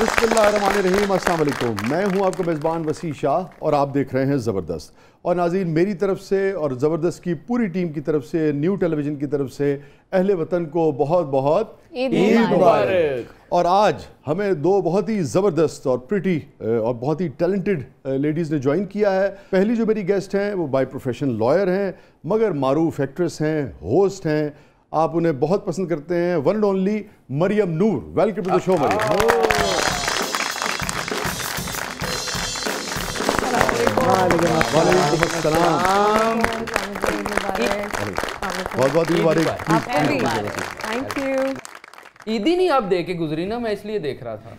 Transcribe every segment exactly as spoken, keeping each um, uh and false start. बिस्मिल्लाहिर्रहमानिर्रहीम, अस्सलाम वालेकुम। मैं हूं आपका मेज़बान वसी शाह और आप देख रहे हैं ज़बरदस्त। और नाज़रीन, मेरी तरफ़ से और ज़बरदस्त की पूरी टीम की तरफ से, न्यू टेलीविज़न की तरफ से अहले वतन को बहुत बहुत ईद मुबारक। और आज हमें दो बहुत ही ज़बरदस्त और प्रिटी और बहुत ही टैलेंटेड लेडीज़ ने ज्वाइन किया है। पहली जो मेरी गेस्ट हैं वो बाय प्रोफेशन लॉयर हैं, मगर मारूफ एक्ट्रेस हैं, होस्ट हैं, आप उन्हें बहुत पसंद करते हैं, one and only Maryam Noor. Welcome to the show Maryam. बहुत बहुत मुबारक। Thank you. ईदी नहीं आप दे के गुजरी ना, मैं इसलिए देख रहा था।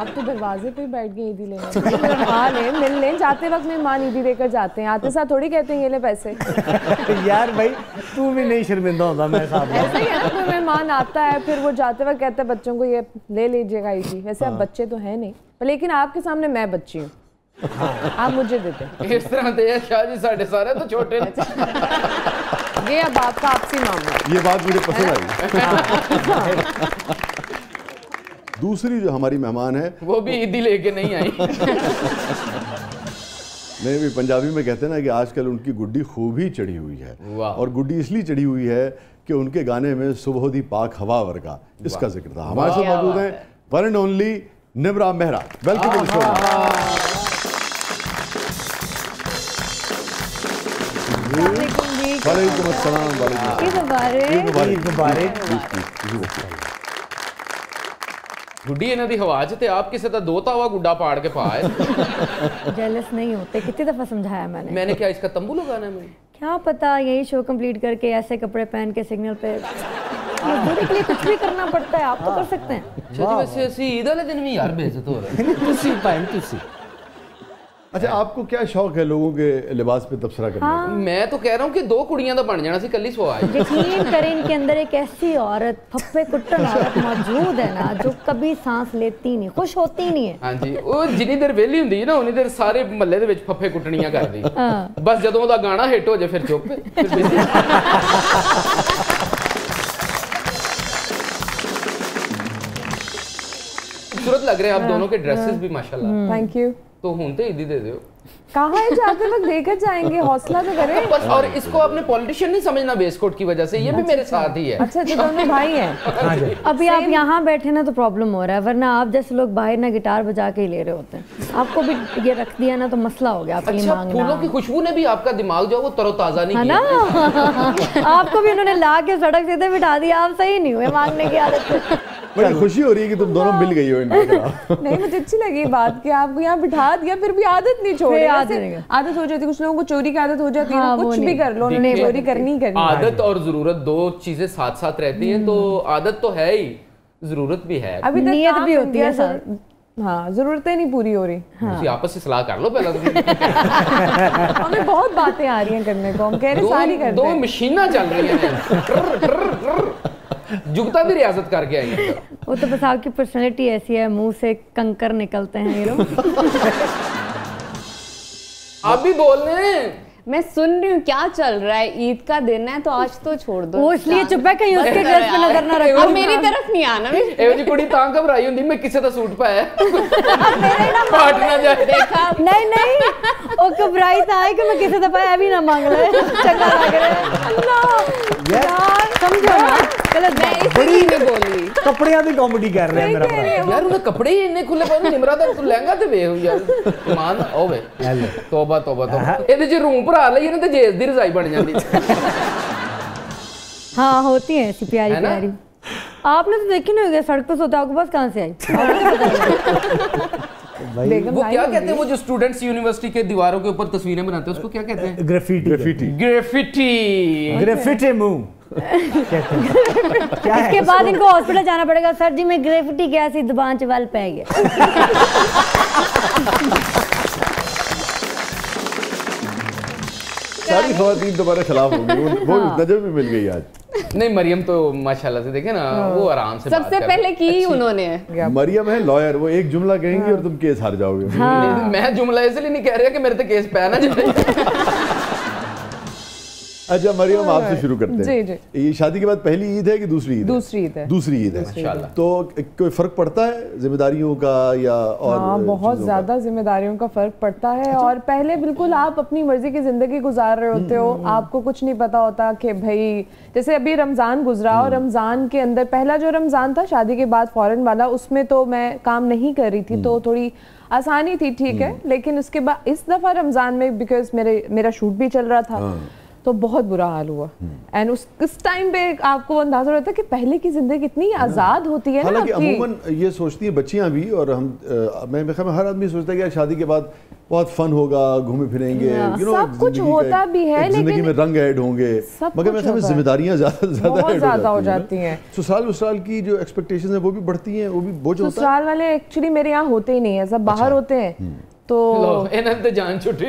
आप तो दरवाजे पे बैठ गए ईदी लेने। मेहमान है, मिल लें, जाते वक्त मेहमान ईदी देकर जाते हैं, आते साथ थोड़ी कहते हैं ये ले पैसे। यार भाई तू भी नहीं शर्मिंदा होता। मैं ऐसे ही है, मेहमान आता है फिर वो जाते वक्त कहता है बच्चों को ये ले लीजिएगा ईदी। वैसे आप बच्चे तो हैं नहीं, लेकिन आपके सामने मैं बच्ची हूँ। हाँ। आप मुझे देते इस तरह दे शादी साढ़े सारे तो छोटे। ये अब आपका आपसी मामला, ये बात मुझे पसंद आई। हाँ। दूसरी जो हमारी मेहमान है वो भी ईदी लेके नहीं आई। नहीं भी पंजाबी में कहते हैं ना कि आजकल उनकी गुड्डी खूब ही चढ़ी हुई है, और गुड्डी इसलिए चढ़ी हुई है कि उनके गाने में सुबह दी पाक हवा वर्गा इसका जिक्र था। हमारे साथ मौजूद है one and only Nimra Mehra. Welcome to the show. ਗੁੱਡੀ ਇਹਨਾਂ ਦੀ ਹਵਾ 'ਚ ਤੇ ਆਪ ਕਿਸੇ ਦਾ ਦੋਤਾ ਵਾ ਗੁੱਡਾ ਪਾੜ ਕੇ ਪਾਏ। ਜੈਲਸ ਨਹੀਂ ਹੋਤੇ, ਕਿਤੇ ਦਫਾ ਸਮਝਾਇਆ ਮੈਨੇ। ਮੈਨੇ ਕਿਹਾ ਇਸਕਾ ਤੰਬੂ ਲਗਾਣਾ, ਮੈਂ ਕਿਆ ਪਤਾ ਯਹੀ ਸ਼ੋ ਕੰਪਲੀਟ ਕਰਕੇ ਐਸੇ ਕੱਪੜੇ ਪਹਿਨ ਕੇ ਸਿਗਨਲ ਪੇ। मजदूरी के लिए कुछ भी करना पड़ता है, आप तो कर सकते हैं। वैसे ऐसी ईद वाले दिन में यार बेइज्जत हो रहा है। तुसी भाई तुसी। अच्छा, आपको क्या शौक है लोगों के लिबास पे तबसरा करने? हाँ। मैं तो कह रहा हूँ कि दो कुड़ियाँ तो बन जाना सी कल ही सुहा। यकीन करें इनके अंदर एक ऐसी औरत, फप्पे कुट्टन औरत मौजूद है ना, जो कभी सांस लेती नहीं, खुश होती नहीं है। हाँ जी, वो जिनी देर वेली होंगी ना उन्नी देर सारे महल्ले दे फप्पे कुटनियाँ कर दी। हाँ। बस जदों ओहदा गाना हिट हो जाए फिर चुप। खूबसूरत लग रहे हैं आप दोनों के ड्रेसेस भी माशाल्लाह। Thank you. तो हुंते ईदी दे दो। कहाँ है जाते वक्त देकर जाएंगे, हौसला तो करें बस। और इसको आपने पॉलिटिशियन नहीं समझना वेस्टकोट की वजह से, ये भी मेरे साथ ही है। अच्छा, दोनों भाई हैं। अभी आप यहाँ बैठे ना तो प्रॉब्लम हो रहा है, वरना आप जैसे लोग बाहर ना गिटार बजा के ही ले रहे होते हैं। आपको भी ये रख दिया ना तो मसला हो गया आपके लिए। फूलों की खुशबू ने भी आपका दिमाग जो वो तरोताजा नहीं किया, आपको भी उन्होंने ला के सड़क सीधे बिठा दिया। आप सही नहीं हुए मांगने की आदत। बड़ी खुशी हो रही है कि तुम दोनों मिल गई हो। नहीं, मुझे अच्छी लगी बात कि आपको यहाँ बिठा दिया फिर भी आदत नहीं छोड़ी। आदत आदत हो जाती, कुछ लोगों को चोरी की आदत हो जाती है। हाँ, कुछ भी कर लो, नहीं चोरी करनी ही करनी। आदत और जरूरत दो चीजें साथ साथ रहती हैं, तो आदत तो है ही, जरूरत भी है। अभी नियत भी होती है सर। हाँ, जरूरतें नहीं पूरी हो रही। हाँ। आपस से सलाह कर लो पहला। हमें बहुत बातें आ रही हैं करने को, हम कह रहे सारी कर दो। मशीना चल रही है, जुगता भी रियाजत करके आई है। वो तो बस आपकी पर्सनैलिटी ऐसी है, मुंह से कंकर निकलते हैं। आप भी बोल रहे हैं, मैं सुन रही हूँ क्या चल रहा है। ईद का दिन है तो आज तो छोड़ दो। वो इसलिए चुप है कहीं उसके ड्रेस पे नजर ना रखो। और मेरी तरफ नहीं आना। एवं जी कुड़ी तां घबराई हुंदी मैं किसे दा सूट पाया मेरे ना फाट ना जाए। देखा नहीं नहीं ओ घबराई तां है कि मैं किसे दा पाया भी ना मांग ले। चंगा लग रहा है। अल्लाह यार समझो ना, गलत नहीं बड़ी ने बोली कपड़ियां दी कॉमेडी कर रहा है मेरा भरा। यार उन्हें कपड़े ही इतने खुले पाए निमरा दा तू लहंगा ते वेख यार मान ओवे। तौबा तौबा तौबा एदे च रूम पर जेज दी रजाई बन जाती। हाँ होती है ऐसी प्यारी प्यारी। आपने तो देखी नहीं होगी सड़क पर सोता, आपके पास कहाँ से आई? भाई वो क्या कहते हैं, वो जो स्टूडेंट्स यूनिवर्सिटी के दीवारों के ऊपर तस्वीरें बनाते हैं उसको क्या कहते हैं? ग्रेफिटी। ग्रेफिटी ग्रेफिटी ग्रेफिटी मुंह कहते हैं। इसके बाद इनको हॉस्पिटल जाना पड़ेगा। सर जी मैं ग्रेफिटी क्या सी दुबान चवाल पे गया। सारी खातीन दोबारा खिलाफ हो गई। वो नजर भी मिल गई आज। नहीं मरियम तो माशाल्लाह से देखे ना वो आराम से सबसे पहले की उन्होंने। मरियम है लॉयर, वो एक जुमला कहेंगी और तुम केस हार जाओगे। हाँ। मैं जुमला इसलिए नहीं कह रहा कि मेरे तो केस पै ना जाए। अच्छा मरियम, आपसे शुरू करते हैं। ये शादी के बाद पहली ईद है कि दूसरी ईद? दूसरी ईद है। दूसरी ईद है इंशाल्लाह। तो कोई फर्क पड़ता है जिम्मेदारियों का या और? हाँ, बहुत ज्यादा जिम्मेदारियों का फर्क पड़ता है। अच्छा। और पहले बिल्कुल आप अपनी मर्जी की जिंदगी गुजार रहे होते हो, आपको कुछ नहीं पता होता कि भाई जैसे अभी रमजान गुजरा और रमजान के अंदर पहला जो रमजान था शादी के बाद फौरन वाला, उसमें तो मैं काम नहीं कर रही थी तो थोड़ी आसानी थी, ठीक है। लेकिन उसके बाद इस दफा रमजान में बिकॉज मेरे मेरा शूट भी चल रहा था तो बहुत बुरा हाल हुआ। एंड उस किस टाइम पे आपको अंदाजा रहता है कि पहले की जिंदगी इतनी आज़ाद होती है ना। अमूमन ये सोचती है बच्चियां भी और हम आ, मैं मैं हर आदमी सोचता है कि शादी के बाद बहुत फन होगा, घूमे फिरेंगे, you know, सब कुछ होता भी है लेकिन में रंग ऐड होंगे, मगर मैं समझ जिम्मेदारियां ज्यादा हो जाती हैं। ससुराल वसुराल की जो एक्सपेक्टेशंस है वो भी बढ़ती हैं, वो भी बोझ होता है। ससुराल वाले एक्चुअली मेरे यहाँ होते ही नहीं है, सब बाहर होते हैं तो जान छुट्टी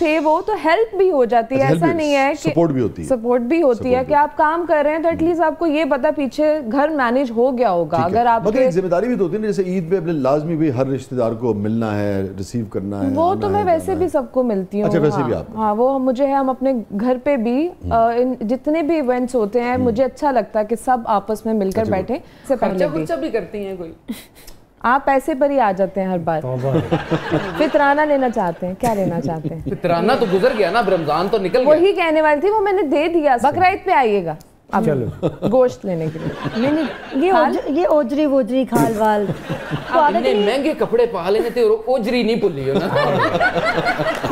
थे वो तो हेल्प भी हो जाती है। ऐसा नहीं है कि सपोर्ट भी होती है, सपोर्ट भी होती है कि आप काम कर रहे हैं तो एटलीस्ट आपको ये पता पीछे घर मैनेज हो गया होगा। अगर आप मगर एक जिम्मेदारी भी तो होती है ना, जैसे ईद पे अपने लाजमी भी हर रिश्तेदार को मिलना है, रिसीव करना है। वो तो मैं वैसे भी सबको मिलती हूँ। अच्छा, वैसे भी आप? हाँ, वो मुझे है, हम अपने घर पे भी जितने भी इवेंट्स होते हैं मुझे अच्छा लगता है कि सब आपस में मिलकर बैठे। भी करती है कोई आप पैसे पर ही आ जाते हैं हर बार। फितराना लेना चाहते हैं? क्या लेना चाहते हैं? फितराना तो गुजर गया ना, रमजान तो निकल गया। वही कहने वाली थी, वो मैंने दे दिया। बकरा ईद पे आइएगा चलो गोश्त लेने के लिए। नहीं नहीं, ये ओज, ये ओजरी वोजरी खाल वाल इतने महंगे कपड़े पा लेने थे और ओजरी नहीं भूली हो ना।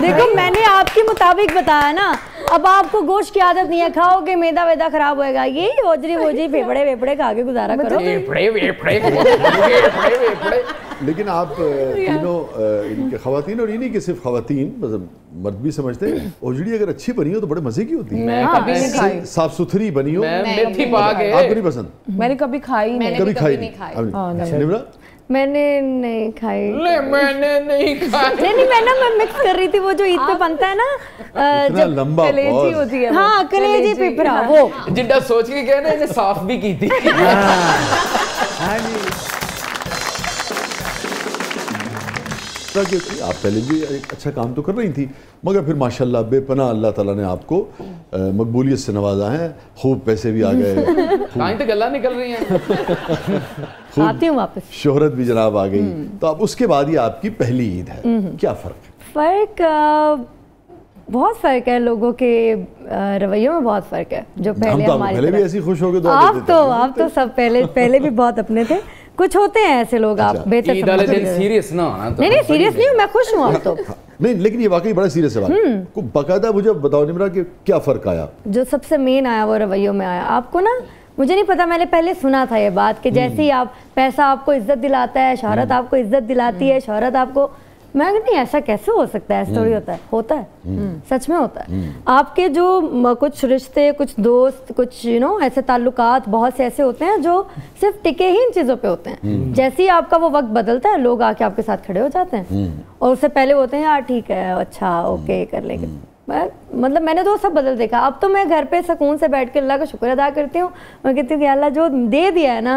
देखो मैंने आपके मुताबिक बताया ना, अब आपको गोश्त की आदत नहीं है, खाओगे मैदा वैदा खराब होएगा। ये ओजरी वोजरी फेफड़े वेफड़े खा के गुजारा करो। लेकिन आप तीनों इनके खवातीन और इन्हीं के सिर्फ खवातीन मतलब मर्द भी समझते हैं, ओजड़ी अगर अच्छी बनी हो तो बड़े मजे की होती है, साफ सुथरी बनी हो। मेथी पाक है आपको नहीं पसंद? मैंने कभी खाई नहीं, कभी खाई नहीं। निम्रा? मैंने नहीं खाई। ले मैंने नहीं खाई। नहीं नहीं, मैं ना मैं मिक्स कर रही थी वो जो ईद पे बनता है ना, जब लंबा कलेजी होती है। हाँ कलेजी पिपरा, वो जिड्डा सोच के कहना है, साफ भी की थी। क्योंकि आप पहले भी एक अच्छा काम तो कर रही थी मगर फिर माशाल्लाह बेपनाह अल्लाह ताला ने आपको मकबूलियत से नवाजा है, खूब पैसे भी आ गए, कहीं तो गल्ला निकल रही है, आती हूँ वापस, शोहरत भी जनाब आ गई। तो अब उसके बाद ये आपकी पहली ईद है, क्या फ़र्क? फ़र्क बहुत फ़र्क है, लोगों के रवैयों में बहुत फ़र्क है। जो पहले हमारे पहले भी ऐसी खुश हो गए, आप तो आप तो सब पहले पहले भी बहुत अपने थे। कुछ होते हैं ऐसे लोग। अच्छा, आप बेहतर सीरियस ना होना। नहीं नहीं, सीरियस नहीं हूँ मैं, खुश हूँ आप तो। नहीं लेकिन ये वाकई बड़ा सीरियस है। को बकायदा मुझे बताओ निम्रा कि क्या फ़र्क आया? जो सबसे मेन आया वो रवैयों में आया। आपको ना, मुझे नहीं पता, मैंने पहले सुना था ये बात कि जैसे ही आप पैसा आपको इज्जत दिलाता है, शोहरत आपको इज्जत दिलाती है, शोहरत आपको। मैं नहीं, ऐसा कैसे हो सकता है? स्टोरी होता है, होता है, सच में होता है। आपके जो कुछ रिश्ते, कुछ दोस्त, कुछ यू नो ऐसे ताल्लुकात बहुत से ऐसे होते हैं जो सिर्फ टिके ही इन चीज़ों पे होते हैं। जैसे ही आपका वो वक्त बदलता है, लोग आके आपके साथ खड़े हो जाते हैं और उससे पहले होते हैं यार ठीक है, अच्छा ओके कर लेंगे। मैं मतलब मैंने तो सब बदल देखा। अब तो मैं घर पे सुकून से बैठ के अल्लाह का शुक्र अदा करती हूँ। मैं कहती हूँ कि अल्लाह जो दे दिया है ना,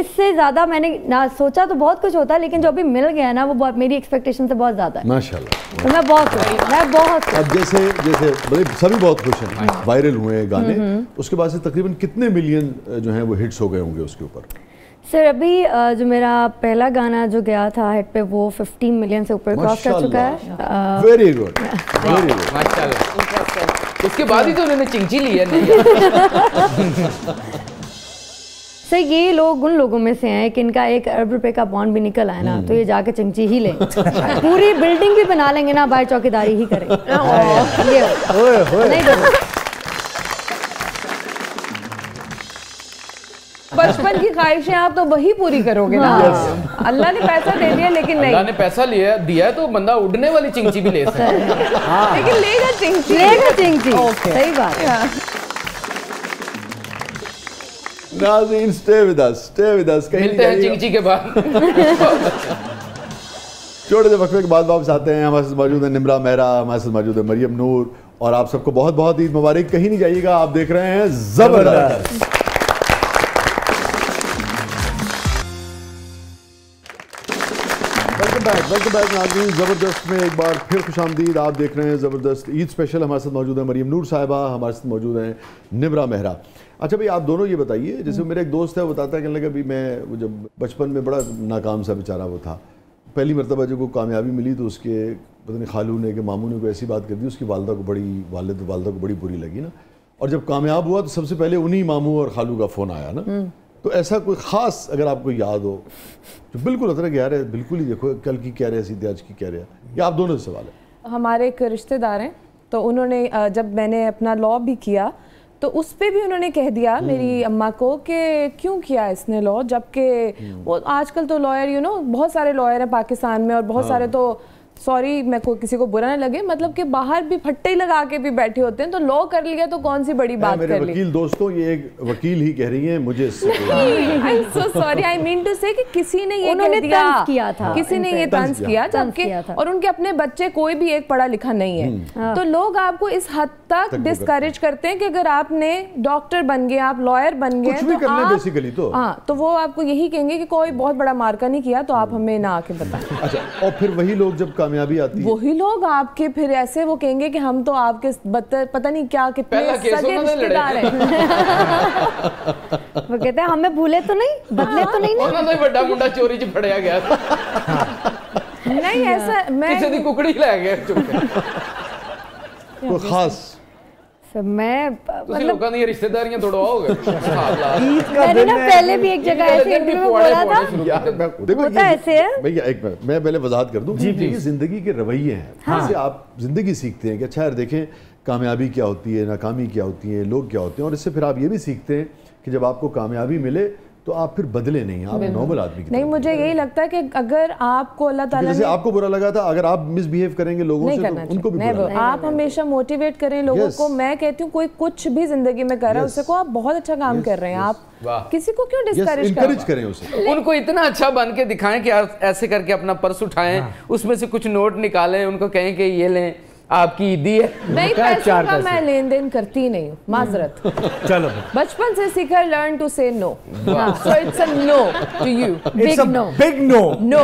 इससे ज़्यादा मैंने ना सोचा तो बहुत कुछ होता है, लेकिन जो अभी मिल गया है ना वो बहुत, मेरी एक्सपेक्टेशन से बहुत ज़्यादा है माशाल्लाह। तो मैं बहुत मैं बहुत अब जैसे जैसे मतलब सभी बहुत खुश हैं। वायरल हुए गाने, उसके बाद से तकरीबन कितने मिलियन जो हैं वो हिट्स हो गए होंगे उसके ऊपर? सर अभी जो मेरा पहला गाना जो गया था हिट पे वो पंद्रह मिलियन से ऊपर क्रॉस कर चुका है। वेरी गुड, वेरी गुड माशाल्लाह। उसके बाद ही तो उन्होंने चिंची ली है। सर ये लोग उन लोगों में से हैं कि इनका एक अरब रुपए का बॉन्ड भी निकल आए ना तो ये जाके चिंची ही लें, पूरी बिल्डिंग भी बना लेंगे ना, बाय चौकीदारी ही करें। बचपन की ख्वाहिशें आप तो वही पूरी करोगे ना। अल्लाह ने पैसा दे दिया लेकिन नहीं, अल्लाह ने पैसा लिया दिया तो बंदा उड़ने वाली चिंची भी ले सकता है, लेकिन लेगा चिंची, लेगा चिंची। सही बात है। नाज़रीन stay with us, stay with us, मिलते हैं चिंची के बाद। छोटे से वक्फे के बाद वापस आते हैं। हमारे साथ मौजूद है निम्रा मेहरा, हमारे साथ मौजूद है मरियम नूर और आप सबको बहुत बहुत ईद मुबारक। कहीं नहीं जाइएगा, आप देख रहे हैं जबरदस्त। वेलकम बैक नाज़रीन, ज़बरदस्त में एक बार फिर खुशामदीद। आप देख रहे हैं ज़बरदस्त ईद स्पेशल। हमारे साथ मौजूद है मरीम नूर साहिबा, हमारे साथ मौजूद हैं निमरा मेहरा। अच्छा भाई, आप दोनों ये बताइए, जैसे मेरा एक दोस्त है, वो बताता है कहने लगा अभी मैं जब बचपन में बड़ा नाकाम सा बेचारा वो था, पहली मरतबा जब वो कामयाबी मिली तो उसके पता नहीं खालू ने कि मामू ने कोई ऐसी बात कर दी, उसकी वालदा को बड़ी वालिद वालदा को बड़ी बुरी लगी ना, और जब कामयाब हुआ तो सबसे पहले उन्हीं मामू और खालू का फ़ोन आया ना। तो ऐसा कोई ख़ास अगर आपको याद हो तो बिल्कुल अतरक यार है, बिल्कुल ही देखो कल की कह रहे हैं सीधे आज की कह रहे हैं, ये आप दोनों से सवाल है। हमारे एक रिश्तेदार हैं, तो उन्होंने जब मैंने अपना लॉ भी किया तो उस पर भी उन्होंने कह दिया मेरी अम्मा को कि क्यों किया इसने लॉ, जबकि वो आजकल तो लॉयर यू नो बहुत सारे लॉयर हैं पाकिस्तान में, और बहुत हाँ। सारे तो सॉरी मैं को किसी को बुरा ना लगे, मतलब कि बाहर भी फट्टे लगा के भी बैठे होते हैं, तो लॉ कर लिया तो कौन सी बड़ी बात मेरे कर वकील ली। दोस्तों ये एक वकील ही कह रही है मुझे, I am so sorry, I mean to say कि किसी ने ये कह दिया, तंज किया था, किसी ने ये तंज किया, जबकि और उनके अपने बच्चे कोई भी एक पढ़ा लिखा नहीं है, तो लोग आपको इस हद तक डिस्करेज करते हैं कि अगर आपने डॉक्टर बन गए, आप लॉयर बन गए, तो वो आपको यही कहेंगे कि कोई बहुत बड़ा मार्का नहीं किया, तो आप हमें ना आके बताएं। अच्छा, और फिर वही लोग जब कामयाबी आती है, वही लोग आपके फिर ऐसे वो कहेंगे कि हम तो आपके बदतर पता नहीं क्या कितने सगे रिश्तेदार हैं। वो कहते हैं हमें भूले तो नहीं, बदले तो नहीं, नहीं ना बड़ा मुंडा चोरी जी फड़या गया नहीं ऐसा मैं किसी दी कुकड़ी ले गया कोई खास सब मैं मतलब ये रिश्तेदारियां थोड़ा आओगे। मैंने ना पहले भी एक जगह ऐसे इंटरव्यू में बोला था, देखो ऐसे है भैया, एक मिनट मैं पहले वजाहत कर दूं, ये जिंदगी के रवैये हैं, जैसे आप जिंदगी सीखते हैं कि अच्छा यार देखें कामयाबी क्या होती है, नाकामी क्या होती है, लोग क्या होते हैं, और इससे फिर आप ये भी सीखते हैं कि जब आपको कामयाबी मिले तो आप फिर बदले नहीं, आप नॉर्मल आदमी की नहीं। मुझे यही लगता है कि अगर आपको अल्लाह ताला ने आपको बुरा लगा था, अगर आप मिसबिहेव करेंगे लोगों से तो उनको भी बुरा लगेगा। आप हमेशा मोटिवेट करें लोगों को। मैं कहती हूँ कोई कुछ भी जिंदगी में कर रहा है उससे को आप बहुत अच्छा काम कर रहे हैं, आप किसी को क्यों डिस्करेज करें, उसे उनको इतना अच्छा बन के दिखाएं कि आप ऐसे करके अपना पर्स उठाएं, उसमें से कुछ नोट निकालें, उनको कहें कि ये लें आपकी ईदी है। नहीं, पैसों का मैं लेन देन करती नहीं हूँ, माजरत। चलो बचपन से सीखा, learn to say no, so it's a no to you, big no, big no, no.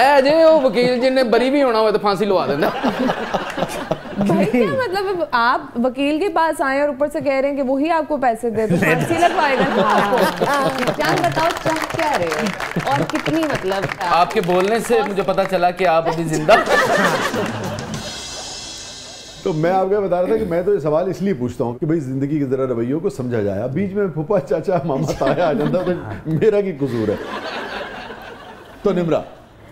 ऐ जे वो वकील जिन्हें बरी भी होना हुआ तो फांसी लगा देना। भाई क्या मतलब, आप वकील के पास आए और ऊपर से कह रहे हैं कि वही आपको पैसे दे, तो फांसी लगवाएगा ना आपको। जान बताओ चाह क्या रहे हो, और कितनी मतलब आपके बोलने से मुझे पता चला कि आप अभी जिंदा। तो मैं आपको बता रहा था कि मैं तो ये सवाल इसलिए पूछता हूँ कि भाई जिंदगी की जरा रवैयों को समझा जाए, बीच में फूफा चाचा मामा ताया आ जाता तो मेरा की कसूर है। तो निमरा,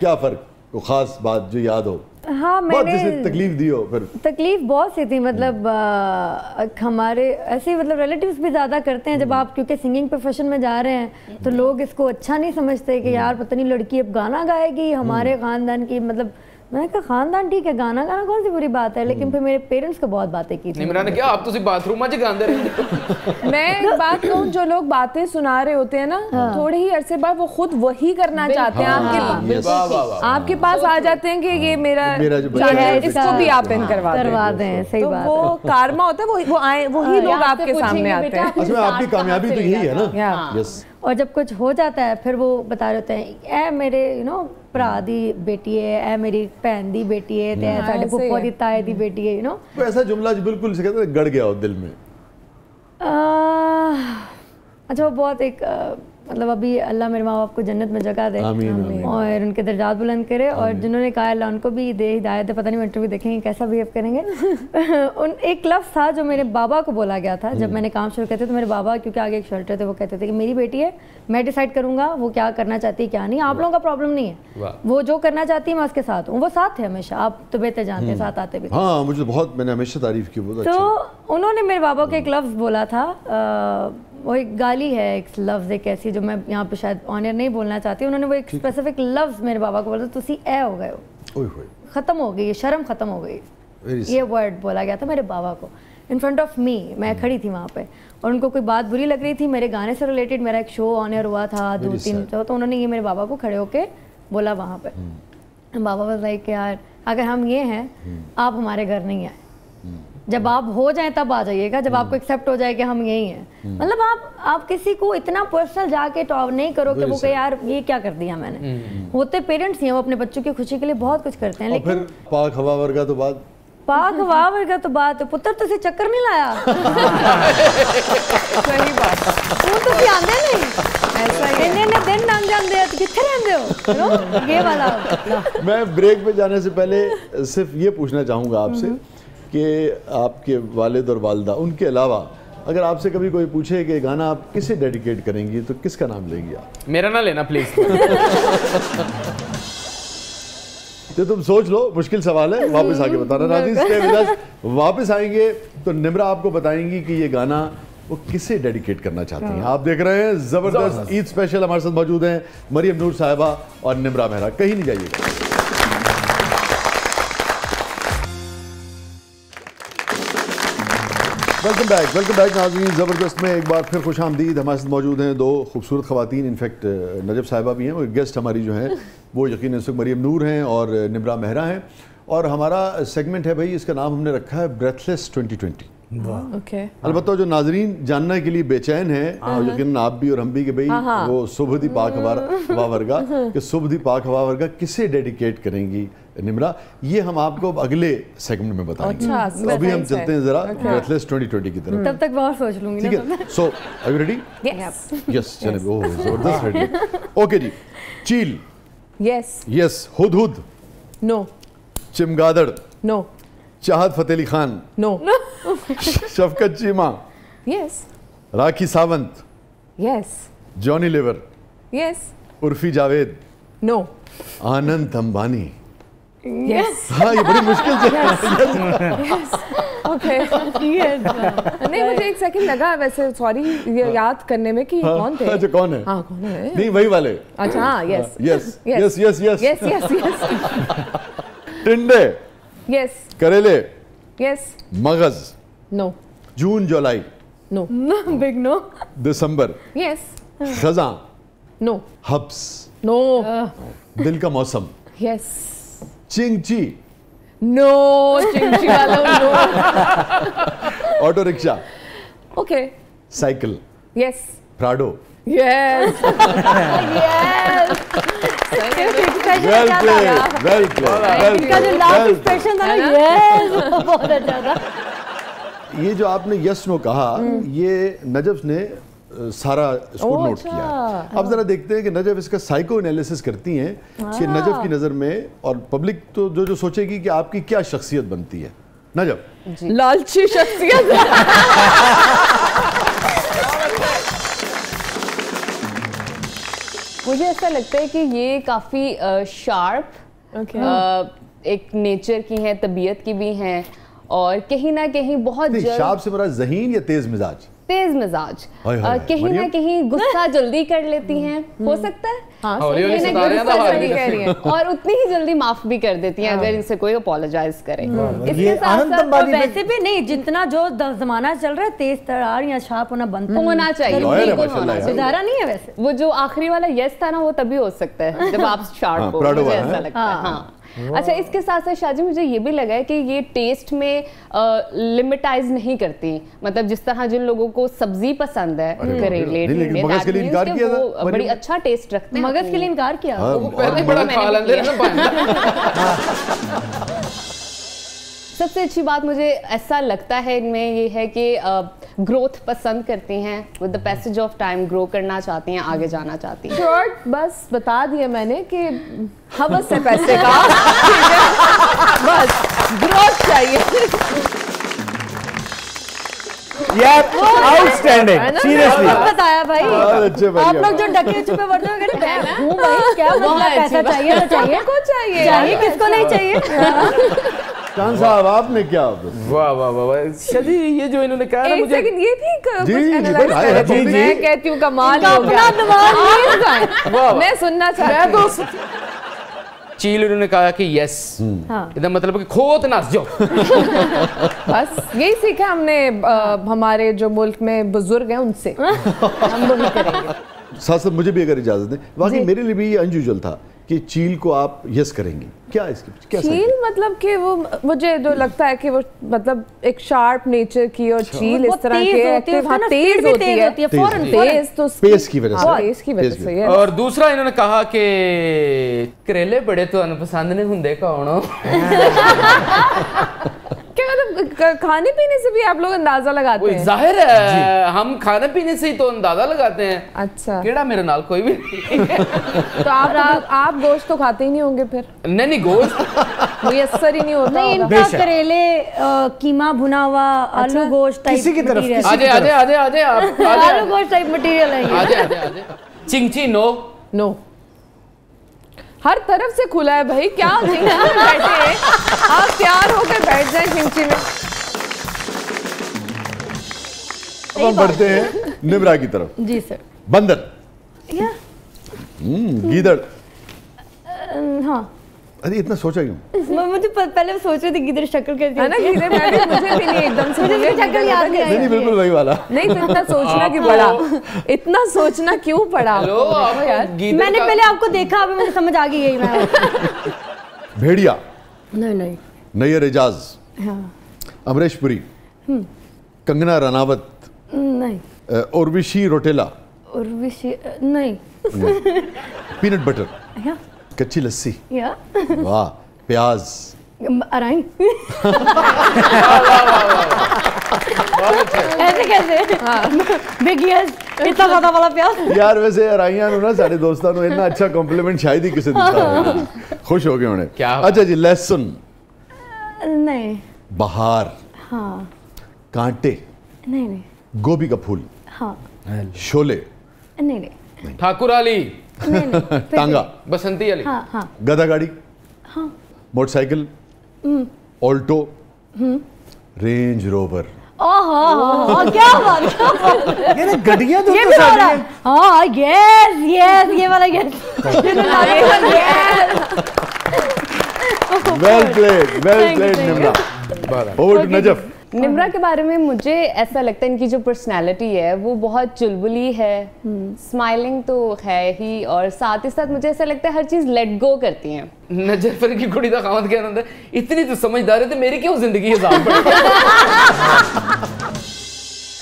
क्या फर्क को खास बात जो याद हो? हाँ, मैंने तकलीफ दी हो? फिर तकलीफ बहुत सी थी, मतलब आ, हमारे ऐसे मतलब रिलेटिव्स भी ज़्यादा करते हैं, जब आप क्योंकि सिंगिंग प्रोफेशन में जा रहे हैं तो लोग इसको अच्छा नहीं समझते कि यार पता नहीं लड़की अब गाना गाएगी हमारे खानदान की, मतलब मैंने कहा खानदान ठीक है, गाना गाना कौन सी बुरी बात है, लेकिन फिर मेरे पेरेंट्स को बहुत बातें की थी। निमरा ने क्या आप तो सिर्फ बाथरूम में गांदे रहे। मैं एक बात कहूँ, जो लोग बातें सुना रहे होते हैं ना, हाँ। थोड़े ही अरसे बाद वो खुद वही करना चाहते हैं, आपके पास आपके पास आ जाते हैं कि ये मेरा इसको भी आप इन करवा दें, सही बात है, वो कारमा होता है, वो आए वही लोग आपके सामने आते हैं। आपकी कामयाबी तो यही है ना, और जब कुछ हो जाता है फिर वो बता रहे होते हैं ऐ मेरे यू नो भरा दी बेटी है, ऐ मेरी भैन दी बेटी है, ते साडे फुप्पो दी ताए दी बेटी है, यू नो ऐसा जुमला जो बिल्कुल से कहते हैं गड़ गया हो दिल में। आ, अच्छा वो बहुत एक आ, मतलब अभी अल्लाह मेरे माँ बाप को जन्नत में जगह दे, आमीन, आमीन। और उनके दर्जात बुलंद करे, और जिन्होंने कहा अल्लाह उनको भी दे हिदायत, पता नहीं इंटरव्यू देखेंगे कैसा बिहेव करेंगे। उन एक लफ्ज़ था जो मेरे बाबा को बोला गया था जब मैंने काम शुरू किया था, तो मेरे बाबा क्योंकि आगे एक शेल्टर थे, वो कहते थे कि मेरी बेटी है, मैं डिसाइड करूँगा वो क्या करना चाहती है क्या नहीं, आप लोगों का प्रॉब्लम नहीं है, वो जो करना चाहती है मैं उसके साथ हूँ, वो साथ है हमेशा, आप तो बेहतर जानते हैं, साथ आते भी मुझे बहुत, मैंने हमेशा तारीफ की। तो उन्होंने मेरे बाबा को एक लफ्ज़ बोला था, वो एक गाली है, एक लफ्ज़ एक ऐसी जो मैं यहाँ पे शायद ऑनर नहीं बोलना चाहती, उन्होंने वो एक स्पेसिफिक लफ्ज़ मेरे बाबा को बोला, तुसी ए हो गए हो, ख़त्म हो गई, शर्म ख़त्म हो गई, ये वर्ड बोला गया था मेरे बाबा को इन फ्रंट ऑफ मी। मैं खड़ी थी वहाँ पे और उनको कोई बात बुरी लग रही थी, मेरे गाने से रिलेटेड मेरा एक शो ऑनर हुआ था दो तीन, तो उन्होंने ये मेरे बाबा को खड़े होकर बोला वहाँ पर। बाबा वाज लाइक यार अगर हम ये हैं, आप हमारे घर नहीं आए, जब आप हो जाए तब आ जाइएगा, जब आपको एक्सेप्ट हो जाए कि हम यही हैं। मतलब आप आप किसी को इतना पर्सनल जाके टॉव नहीं करो कि वो कहे यार ये क्या कर दिया मैंने। होते पेरेंट्स हैं, वो अपने बच्चों की खुशी के लिए बहुत कुछ करते हैं, लेकिन पाक हवा वर्गा तो बात पाक वाह वर्गा तो बात पुत्र तो से चक्कर नहीं लाया। सही बात। वो तो क्या आंदे नहीं मैं ब्रेक पे जाने से पहले सिर्फ ये पूछना चाहूँगा आपसे कि आपके वालिद और वालिदा, उनके अलावा अगर आपसे कभी कोई पूछे कि गाना आप किसे डेडिकेट करेंगी तो किसका नाम लेंगी आप? मेरा ना लेना प्लीज। तो तुम सोच लो, मुश्किल सवाल है, वापस आके बताना। नाज़रीन वापस आएंगे तो निम्रा आपको बताएंगी कि ये गाना वो किसे डेडिकेट करना चाहती हैं। आप देख रहे हैं जबरदस्त ईद स्पेशल, हमारे साथ मौजूद हैं मरियम नूर साहिबा और निम्रा मेहता। कहीं नहीं जाइएगा। वेलकम बैक, वेलकम बैक नाज़रीन। जबरदस्त में एक बार फिर खुश आमदीद। हमारे साथ मौजूद हैं दो खूबसूरत खवातीन, इनफैक्ट नजब साहिबा भी हैं और गेस्ट हमारी जो हैं वो यकीन इस वक्त मरियम नूर हैं और निम्रा मेहता हैं। और हमारा सेगमेंट है भाई, इसका नाम हमने रखा है ब्रेथलेस ट्वेंटी ट्वेंटी। ओके। अलबत्ता जो नाजरीन जानने के लिए बेचैन है, और यकीन आप भी और हम भी, कि भाई वो सुबह दी पाक हवा वर्गा कि सुबह दी पाक हवा वर्गा किसे डेडिकेट करेंगी निम्रा, ये हम आपको अगले सेगमेंट में बताएंगे। अच्छा, अभी हम चलते हैं जरा ब्रेथलेस ट्वेंटी ट्वेंटी की तरफ, तब तक बहुत सोच लूंगी। ठीक है, so are you ready? Yes yes. चलिए, ओह जबरदस्त रेडी। ओके जी। चील? Yes yes. हुदहुद? नो। चिमगादड़? No. Chahat Fateh Ali Khan? No. Shafqat Cheema? Yes. Rakhi Sawant? Yes. Johnny Lever? Yes. Urfi Javed? No. Anand Ambani? Yes. हाँ, ये बड़ी मुश्किल से। ओके, नहीं मुझे एक सेकंड लगा वैसे, सॉरी, ये याद करने में कि कौन थे। अच्छा, कौन है? हाँ, कौन है? नहीं, वही वाले। अच्छा, हाँ, yes yes yes yes yes yes yes. टिंडे? Yes. करेले? Yes. मगज? No. जून जुलाई? No. Big no. दिसंबर? Yes. खजां? No. हब्स? No. Uh. दिल का मौसम? Yes. चिंगची? No. चिंगची वाला no. Auto rickshaw? Okay. Cycle? Yes. Prado? Yes. Yes. Well played, well played. इनका जो लास्ट क्वेश्चन था ना, यस, बहुत अच्छा था। ये जो आपने यस नो कहा, ये नजफ ने सारा स्कोर नोट किया। अब जरा देखते हैं कि नजफ इसका साइको एनालिसिस करती हैं कि नजफ की नजर में और पब्लिक तो जो जो सोचेगी कि आपकी क्या शख्सियत बनती है। नजफ? लालची शख्सियत। मुझे ऐसा लगता है कि ये काफ़ी शार्प okay. एक नेचर की हैं, तबीयत की भी हैं, और कहीं ना कहीं बहुत शार्प से बड़ा ज़हीन या तेज मिजाज तेज मिजाज कहीं ना कहीं गुस्सा जल्दी कर लेती हैं, हो सकता है, हाँ, है। और उतनी ही जल्दी माफ भी कर देती हैं अगर इनसे कोई अपोलोजाइज करे। इसके साथ साथ वैसे भी नहीं, जितना जो जमाना चल रहा है तेज तरार या शार्प होना बंद होना चाहिए, गुजारा नहीं है। वैसे वो जो आखिरी वाला यस था ना, वो तभी हो सकता है जब आप शार्प हो, मुझे ऐसा लगता है। अच्छा, इसके साथ साथ शाजी मुझे ये भी लगा है कि ये टेस्ट में लिमिटाइज नहीं करती, मतलब जिस तरह जिन लोगों को सब्जी पसंद है, करेले, वो बड़ी अच्छा टेस्ट रखते हैं। मगज के लिए इनकार किया, सबसे अच्छी बात मुझे ऐसा लगता है इनमें ये है कि ग्रोथ पसंद करती हैं, with the passage of time grow करना चाहती हैं, आगे जाना चाहती हैं। शॉर्ट बस बता दिया मैंने कि हवस है पैसे का, बस ग्रोथ चाहिए। आउटस्टैंडिंग, सीरियसली बताया भाई। आप लोग जो डके छुपे वर्दों में हूं भाई, क्या मतलब पैसा चाहिए तो चाहिए, कुछ चाहिए चाहिए, किसको नहीं चाहिए। खान साहब, आपने क्या? वाह वाह वाह शादी, ये जो इन्होंने कहा ना, मुझे लेकिन ये थी कुछ जी जी मैं कहती हूँ कमाल हो गया, मैं सुनना चाहती हूँ। चील उन्होंने कहा कि यस, इधर मतलब कि खोत ना जाओ। बस यही सीखा हमने, आ, हमारे जो मुल्क में बुजुर्ग हैं उनसे। हम लोग करेंगे। साथ साथ मुझे भी अगर इजाजत दें, वाकई मेरे लिए भी ये अनयूजुअल था कि चील को आप यस करेंगी, क्या इसकी क्या चील मतलब कि वो मुझे जो लगता है कि वो मतलब एक शार्प नेचर की और चील इस तरह के एक्टिव हां तेज होती है फौरन तेज तो स्पेस की वजह से इसकी वजह से। और दूसरा इन्होंने कहा कि करेले बड़े तो पसंद नहीं होंगे खाणो, क्या मतलब खाने पीने से भी आप लोग अंदाजा लगाते हैं? जाहिर है हम खाने पीने से ही तो अंदाजा लगाते हैं। अच्छा केड़ा मेरे नाल कोई भी तो आप आप गोश्त तो खाते ही नहीं होंगे फिर? नहीं नहीं गोश्त मुयस्सर ही नहीं होता नहीं इनका, करेले कीमा भुना हुआ आलू गोश्त टाइप किसी की तरफ आ जाए आ जाए आ जाए आप आलू गोश्त टाइप मटेरियल है ये। आ जाए आ जाए चिंगची नो नो हर तरफ से खुला है भाई, क्या चिंगची में बैठे हैं आप, तैयार होकर बैठ जाए चिंगची में। अब हम बढ़ते हैं निम्रा की तरफ। जी सर। बंदर या गीदड़। हाँ अरे इतना सोचा क्यों? मुझे पहले सोच रही थी गीदड़ शक्ल कैसी है ना, गीदड़ मुझे भी नहीं एकदम से मुझे शक्ल याद नहीं आई। नहीं बिल्कुल वही वाला नहीं, तो इतना सोचना क्यों पड़ा, इतना सोचना क्यों पड़ा? हेलो यार मैंने पहले आपको देखा अभी मुझे समझ आ गई यही मैं। भेड़िया नहीं नहीं नैयर एजाज। हां अमरीश पुरी। कंगना रनावत नहीं। उर्वशी रोटेला। उर्वशी नहीं। Peanut butter. कच्ची लस्सी। वाह प्याज। अराई ऐसे कैसे इतना ज्यादा वाला प्याज यार। वैसे अराइयां ना सारे दोस्तों ने इतना अच्छा कॉम्प्लीमेंट शायद ही किसी दिता, खुश हो गए उन्हें। अच्छा जी लहसुन नहीं। बहार हाँ। कांटे नहीं नहीं। गोभी का फूल हाँ। शोले नहीं नहीं। ठाकुर अली नहीं नहीं। टांगा बसंती अली हाँ, हाँ। गधा गाड़ी हाँ। Motorcycle Alto Range Rover. ओहो क्या बात ये ना गड्डियां तो हाँ यस यस ये वाला well played well played Nimra. Over to Najaf. Nimra के बारे में मुझे ऐसा लगता है इनकी जो पर्सनालिटी है वो बहुत चुलबुली है, स्माइलिंग तो है ही, और साथ ही साथ मुझे ऐसा लगता है हर चीज लेट गो करती हैं। नजफर की कुड़ी का खामत क्या है, इतनी तो समझदार है तो मेरी क्यों जिंदगी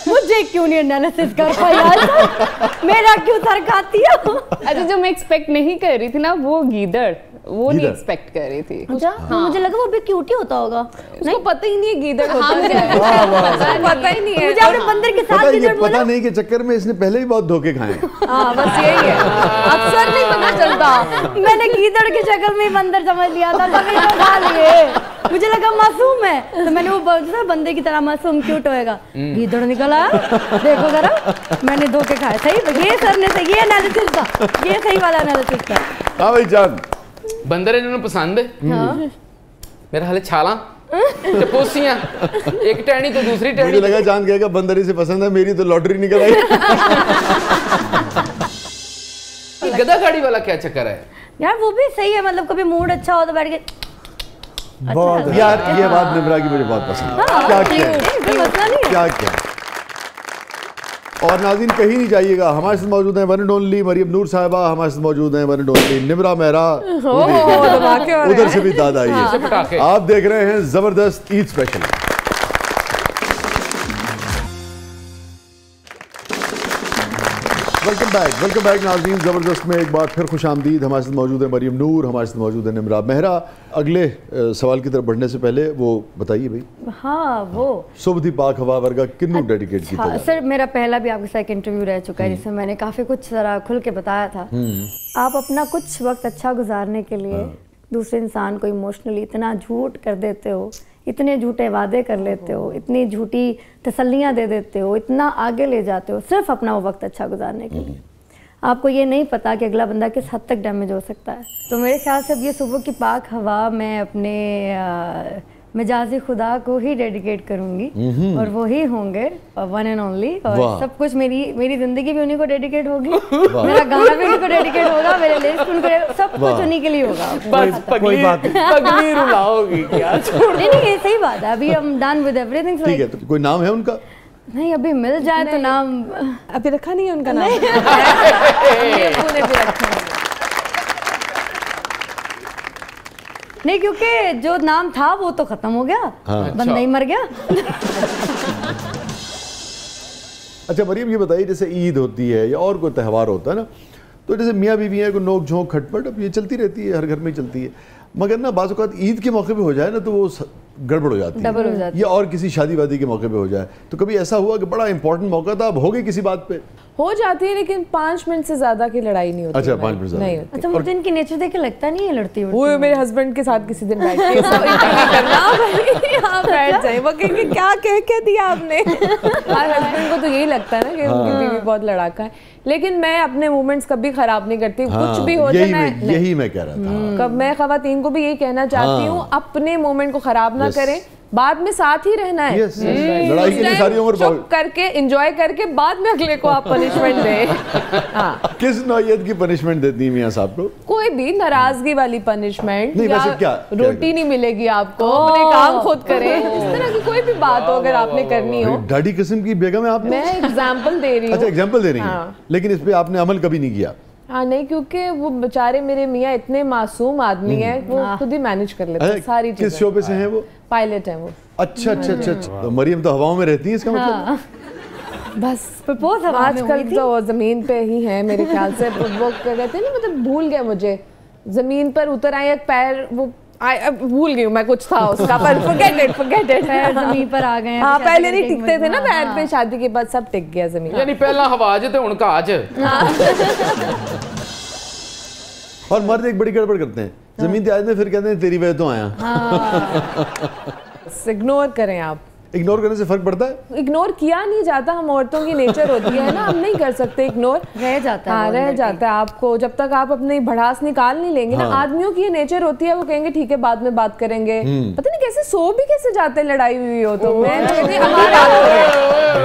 मुझे क्यों नहीं एनालिसिस कर पाया मेरा क्यों सर खाती है। अच्छा जो मैं एक्सपेक्ट नहीं कर रही थी ना वो गीदड़, वो नहीं एक्सपेक्ट कर रही थी। अच्छा हाँ। मुझे लगा वो भी क्यूटी होता होगा, उसको पता ही नहीं है गीदड़ होता है। हाँ, पता ही नहीं है। मुझे आपने बंदर के साथ गीदड़ बोला, पता नहीं के चक्कर में इसने पहले भी बहुत धोखे खाए। हाँ बस यही है, अक्सर नहीं पता चलता। मैंने गीदड़ के चक्कर में बंदर समझ लिया था, तभी तो खा लिए। मुझे लगा मासूम है तो मैंने वो बोला बंदर की तरह मासूम क्यूट होएगा, गीदड़ निकला। देखो जरा मैंने धोखे खाए। सही ये सर ने सही एनालिसिस था, ये सही वाला एनालिसिस था। हां भाई जान बंदर इन्होंने पसंद है। हाँ। मेरा हाले छाला टपोसियां एक टहनी तो दूसरी टहनी। मुझे लगा जान कहेगा बंदर इसे पसंद है, मेरी तो लॉटरी निकल आई। गधा गाड़ी वाला क्या चक्कर है यार? वो भी सही है, मतलब कभी मूड अच्छा हो तो बैठ के बहुत यार। ये बात निम्रा की मुझे बहुत पसंद है। क्या क्या है क्या क्या और नाज़रीन कहीं नहीं जाइएगा, हमारे साथ मौजूद हैं one and only Maryam Noor साहिबा, हमारे साथ मौजूद हैं one and only Nimra Mehra. उधर से भी दादा आई है। आप देख रहे हैं जबरदस्त Eid special. Welcome back welcome back नाज़रीन, जबरदस्त में एक बार फिर खुश आमदीद। हमारे साथ मौजूद है मरियम नूर, हमारे साथ मौजूद है निम्रा मेहरा। अगले सवाल की तरफ बढ़ने से पहले वो बताइए भाई। हाँ वो सुबधि पाक हवा वर्गा किन्नू डेडिकेट की था सर? मेरा पहला भी आपके साथ एक इंटरव्यू रह चुका है जिसमें मैंने काफ़ी कुछ जरा खुल के बताया था। आप अपना कुछ वक्त अच्छा गुजारने के लिए दूसरे इंसान को इमोशनली इतना झूठ कर देते हो, इतने झूठे वादे कर लेते हो, इतनी झूठी तसल्लियाँ दे देते हो, इतना आगे ले जाते हो सिर्फ अपना वो वक्त अच्छा गुजारने के लिए। आपको ये नहीं पता कि अगला बंदा किस हद तक डैमेज हो सकता है। तो मेरे ख्याल से अब ये सुबह की पाक हवा मैं अपने मिजाजी खुदा को ही डेडिकेट करूंगी और वो ही होंगे वन एंड ओनली। और सब कुछ मेरी मेरी जिंदगी भी उन्हीं को डेडिकेट होगी, मेरा गाना भी उन्हीं को डेडिकेट होगा, मेरे लिरिक्स उनको, सब कुछ उन्हीं के लिए होगा। बस पगली पगली रुलाओगी क्या? नहीं नहीं ये सही बात है। अभी हम डन विद एवरीथिंग। ठीक है तो कोई नाम है उनका? नहीं अभी मिल जाए तो नाम अभी रखा नहीं है उनका नाम। नहीं क्योंकि जो नाम था वो तो खत्म हो गया, बंदा ही मर गया। अच्छा मरियम ये बताइए जैसे ईद होती है या और कोई त्यौहार होता है ना, तो जैसे मियाँ बीवी है कोई नोक झोंक खटपट, अब ये चलती रहती है हर घर में चलती है, मगर ना बाज़ औक़ात ईद के मौके पे हो जाए ना तो वो गड़बड़ हो जाती है, हो जाती या और किसी शादी वादी के मौके पे हो जाए। तो कभी ऐसा हुआ कि बड़ा इंपॉर्टेंट मौका था अब हो गई किसी बात पे, हो जाती है लेकिन पाँच मिनट से ज्यादा की लड़ाई नहीं होती। अच्छा पाँच मिनट नहीं होती। अच्छा मुझे इनकी नेचर देख के लगता नहीं है लड़ती है, वो मेरे हस्बैंड के साथ किसी दिन बैठ जाए वो कहेंगे क्या कह के दिया आपने। हस्बैंड को तो यही लगता है ना कि उनकी बीवी बहुत लड़ाका है, लेकिन मैं अपने मूवमेंट्स कभी खराब नहीं करती। हाँ, कुछ भी हो जाए मैं यही मैं कह रहा था कब मैं खवातीन को भी यही कहना चाहती हूँ अपने मूवमेंट को खराब ना करें, बाद में साथ ही रहना है। yes, yes, right. लड़ाई की सारी उम्र चुप करके एंजॉय करके बाद में अगले को आप पनिशमेंट दें। किस नौयत की पनिशमेंट देती है मियां साहब को? कोई भी नाराजगी वाली पनिशमेंट नहीं, या क्या, रोटी क्या नहीं मिलेगी आपको, अपने काम खुद करें, इस तरह की कोई भी बात हो अगर आपने करनी हो। ढाडी किस्म की बेगम है आप, मैं एग्जाम्पल दे रही हूँ। अच्छा एग्जाम्पल दे रही है, लेकिन इस पर आपने अमल कभी नहीं किया। हाँ नहीं, क्योंकि वो बेचारे मेरे मियाँ इतने मासूम आदमी हैं, वो खुद ही मैनेज कर लेते हैं सारी चीजें। किस शोबे से हैं वो? पायलट हैं वो। अच्छा अच्छा अच्छा, तो मरियम तो हवाओं में रहती हैं इसका मतलब? बस प्रपोज आजकल तो जमीन पे ही हैं मेरे ख्याल से, वो कर रहे थे ना, मतलब भूल गए मुझे, जमीन पर उतर आए एक पैर, वो भूल गई मैं कुछ था उसका पर forget it, forget it, पैर जमीन पर आ गए। हाँ पहले नहीं टिकते थे ना पैर पे, शादी के बाद सब टिक गया जमीन। यानी पहला हवा आज थे उनका आज। और मर्द एक बड़ी गड़बड़ करते हैं, जमीन पे आते हैं फिर कहते हैं तेरी वजह तो आया। हाँ। इग्नोर करें आप। इग्नोर करने से फर्क पड़ता है? इग्नोर किया नहीं जाता, हम औरतों की नेचर होती है ना, हम नहीं कर सकते इग्नोर, रह जाता है। हाँ रह जाता है आपको, जब तक आप अपनी भड़ास निकाल नहीं लेंगे। हाँ। ना आदमियों की ये नेचर होती है, वो कहेंगे ठीक है बाद में बात करेंगे, पता नहीं कैसे सो भी कैसे जाते हैं लड़ाई हुई हो तो।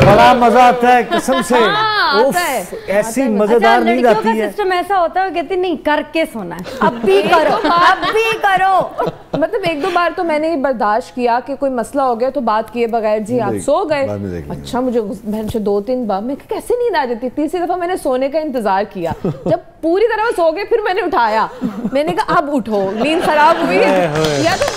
बड़ा मजा आता है कसम से, ऐसी मजेदार नींद आती है। सिस्टम ऐसा होता है वो कहती नहीं करके सोना है, अब भी करो अब भी करो। मतलब एक दो बार तो मैंने बर्दाश्त किया कि कोई मसला हो गया तो बात किए बगैर जी आप सो गए। अच्छा मुझे मैंने दो तीन बार मैं कैसे नींद आ जाती, तीसरी दफा मैंने सोने का इंतजार किया, जब पूरी तरह वो सो गए फिर मैंने उठाया, मैंने कहा अब उठो नींद खराब हुई है या तो।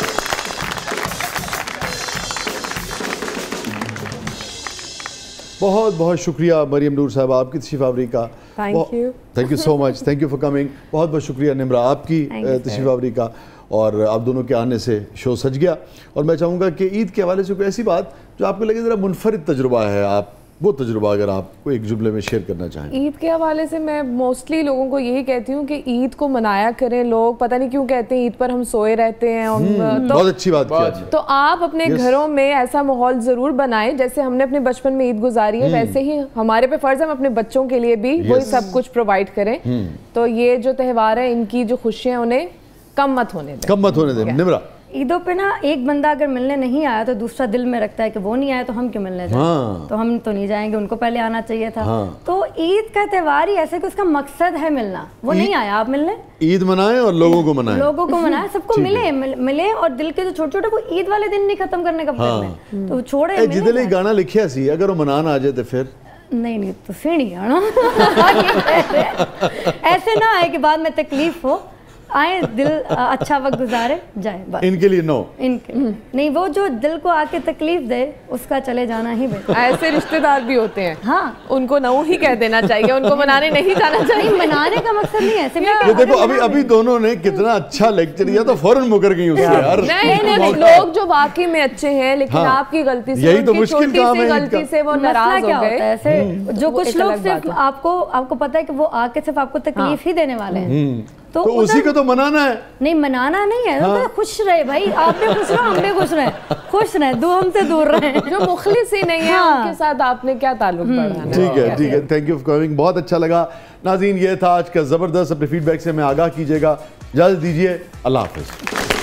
बहुत बहुत शुक्रिया मरियम नूर साहब आपकी तशरीफ आवरी का। Thank you, thank you so much, thank you for coming. बहुत बहुत शुक्रिया निम्रा आपकी तशरीफ आवरी का, और आप दोनों के आने से शो सज गया। और मैं चाहूँगा कि ईद के हवाले से कोई ऐसी बात जो आपको लगे ज़रा मुनफरिद तजुर्बा है, आप वो तजुर्बा अगर आपको एक जुमले में शेयर करना चाहें। ईद के हवाले से मैं मोस्टली लोगों को यही कहती हूँ कि ईद को मनाया करें, लोग पता नहीं क्यों कहते हैं ईद पर हम सोए रहते हैं। और तो, बहुत अच्छी बात है, तो आप अपने घरों में ऐसा माहौल ज़रूर बनाएं जैसे हमने अपने बचपन में ईद गुजारी है, वैसे ही हमारे पे फर्ज है हम अपने बच्चों के लिए भी वही सब कुछ प्रोवाइड करें। तो ये जो त्यौहार है इनकी जो खुशियाँ उन्हें कम मत होने दें, कम मत होने दें। निम्रा ईदों पे ना एक बंदा अगर मिलने नहीं आया तो दूसरा दिल में रखता है कि वो नहीं आया तो हम क्यों मिलने जाएं। हाँ। तो हम तो नहीं जाएंगे, उनको पहले आना चाहिए था। हाँ। तो ईद का त्यौहार ही ऐसे कि उसका मकसद है मिलना, वो ईद... नहीं आया आप मिलने, ईद मनाएं और लोगों को मनाएं, लोगों को मनाएं, सबको मिले मिले और दिल के जो छोटे छोटे वो ईद वाले दिन नहीं खत्म करने का प्लान है, तो छोड़े जिदले गाना लिखिया सी अगर वो मनाना आ जाए तो फिर नहीं नहीं तो फिर नहीं आना, ऐसे ना आए कि बाद में तकलीफ हो, आए दिल अच्छा वक्त गुजारे जाए बस। इनके लिए नो, इनके नहीं, वो जो दिल को आके तकलीफ दे उसका चले जाना ही बेहतर। ऐसे रिश्तेदार भी होते हैं। हाँ उनको नो ही कह देना चाहिए, उनको मनाने नहीं जाना चाहिए। नहीं, मनाने का मकसद नहीं है ऐसे। देखो अभी अभी दोनों ने कितना अच्छा लेक्चर दिया तो फौरन मुकर गई उससे। लोग जो वाकई में अच्छे हैं लेकिन आपकी गलती से गलती से वो नाराज हो गए। ऐसे जो कुछ लोग सिर्फ आपको आपको पता है कि वो आके सिर्फ आपको तकलीफ ही देने वाले हैं, तो, तो उसी को तो मनाना है। नहीं मनाना नहीं है। हाँ। तो खुश रहे भाई, आप भी खुश रहो हम भी खुश रहे, खुश रहे दो हमसे दूर रहे जो मुखलिस ही नहीं है। हाँ। उनके साथ आपने क्या ताल्लुक बढ़ाना। ठीक है ठीक है, थैंक यू फॉर कमिंग, बहुत अच्छा लगा। नाज़रीन ये था आज का ज़बरदस्त, अपने फीडबैक से हमें आगाह कीजिएगा। इजाज़त दीजिए, अल्लाह हाफ़िज़।